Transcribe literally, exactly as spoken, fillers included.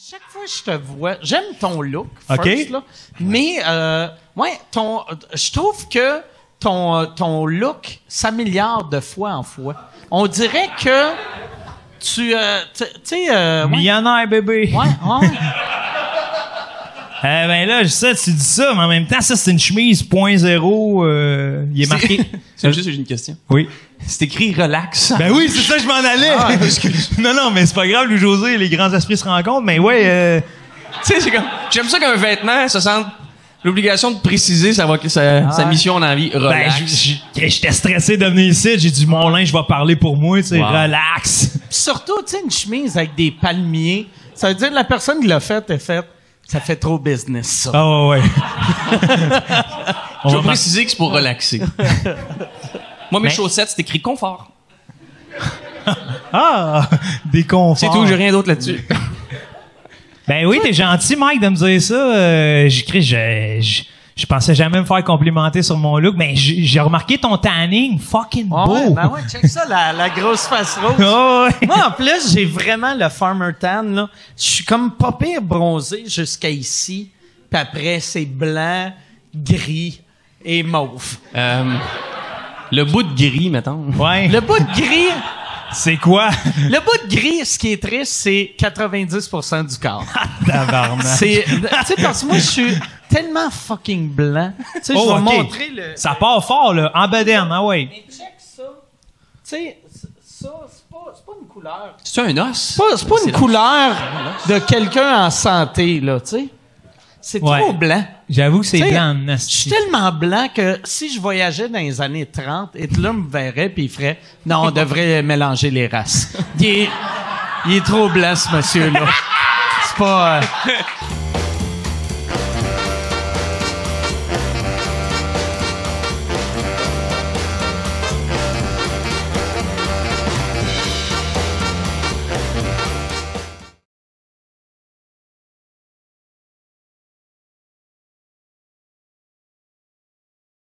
Chaque fois que je te vois, j'aime ton look, first, okay. Là, mais euh, ouais, ton, je trouve que ton, ton look s'améliore de fois en fois. On dirait que tu euh, tu sais... Euh, ouais. Millionnaire, bébé! Ouais, ouais. Euh, ben là, ça, tu dis ça, mais en même temps, ça, c'est une chemise point zéro. Euh, il est marqué. C'est juste, j'ai une question. Oui. C'est écrit relax. Ben oui, c'est ça, je m'en allais. Ah, non, non, mais c'est pas grave, Louis-José, les grands esprits se rencontrent, mais ouais. Euh... Tu sais, c'est comme. J'aime ça qu'un vêtement se sente l'obligation de préciser sa, sa, ah. sa mission en vie. Relax. Ben, j'étais stressé de venir ici, j'ai dit, mon linge va parler pour moi, tu sais, wow. Relax. Pis surtout, tu sais, une chemise avec des palmiers, ça veut dire que la personne qui l'a faite est faite. Ça fait trop business, ça. Ah oh, ouais, ouais. On je vais préciser que c'est pour relaxer. Moi, mes ben... chaussettes, c'est écrit confort. Ah! Des conforts. C'est tout, j'ai rien d'autre là-dessus. Ben oui, t'es gentil, Mike, de me dire ça. Euh, J'écris, je, je, je pensais jamais me faire complimenter sur mon look, mais j'ai remarqué ton tanning fucking oh, beau. Ouais, ben ouais, check ça, la, la grosse face rose. Oh, ouais. Moi, en plus, j'ai vraiment le farmer tan, là. Je suis comme pas pire bronzé jusqu'à ici, puis après, c'est blanc, gris et mauve. Euh... Le bout de gris, mettons. Ouais. Le bout de gris... C'est quoi? Le bout de gris, ce qui est triste, c'est quatre-vingt-dix pour cent du corps. Tabarnak. C'est... Tu sais, parce que moi, je suis tellement fucking blanc. Tu sais, oh, je vais okay. montrer le... Ça part fort, là. En bedaine, ah ouais. Mais check ça. Tu sais, ça, c'est pas, c'est pas une couleur... C'est un os? C'est pas, c'est pas une couleur de quelqu'un en santé, là, tu sais. C'est ouais. trop blanc. J'avoue que c'est blanc. Je suis tellement blanc que si je voyageais dans les années trente, Hitler me verrait puis il ferait « Non, on devrait mélanger les races. » Il est trop blanc, ce monsieur-là. C'est pas... Euh...